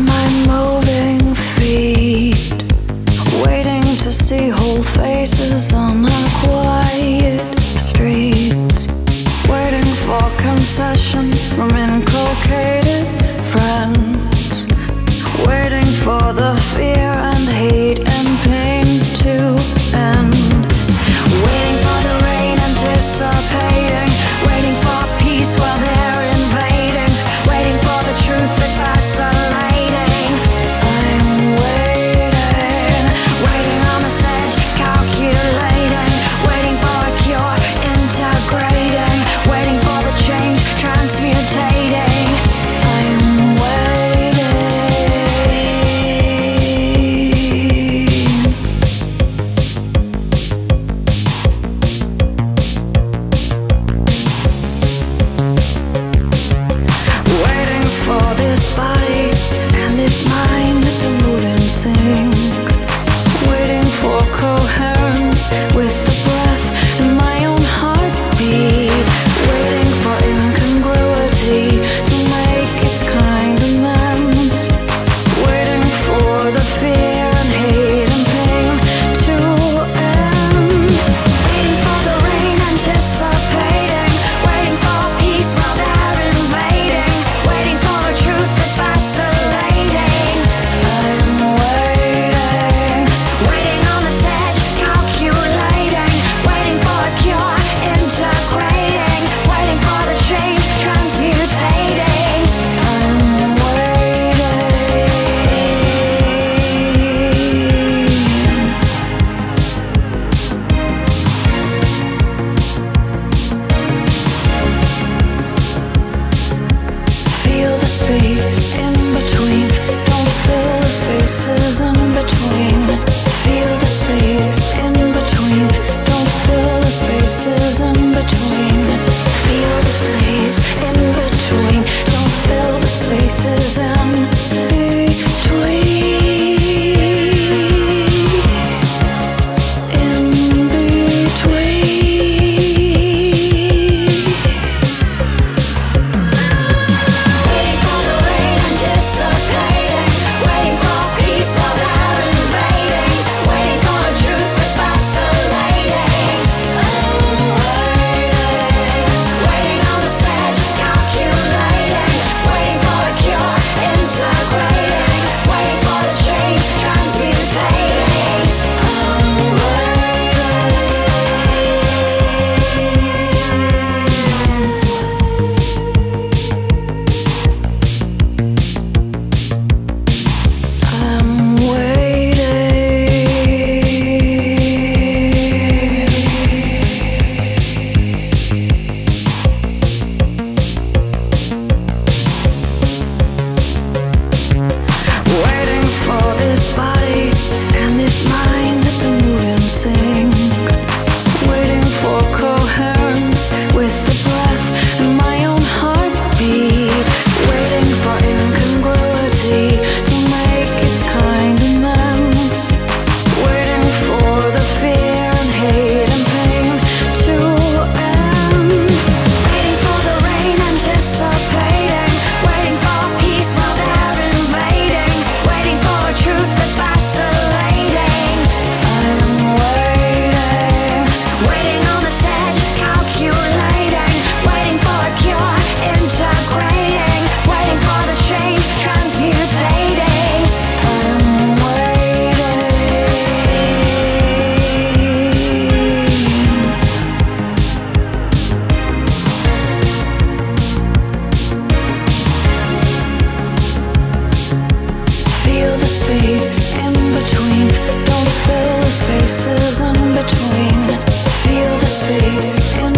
my moving feet, waiting to see whole faces on a quiet street, waiting for concession from inculcated friends, waiting for the fear and hate and pain to end, waiting for the rain and dissipating, waiting for peace while they're invading, waiting for the truth that's isolating. I'm waiting, waiting on the edge, calculating, waiting for a cure, integrating, waiting for the change, transmutating. I'm feel the space in between.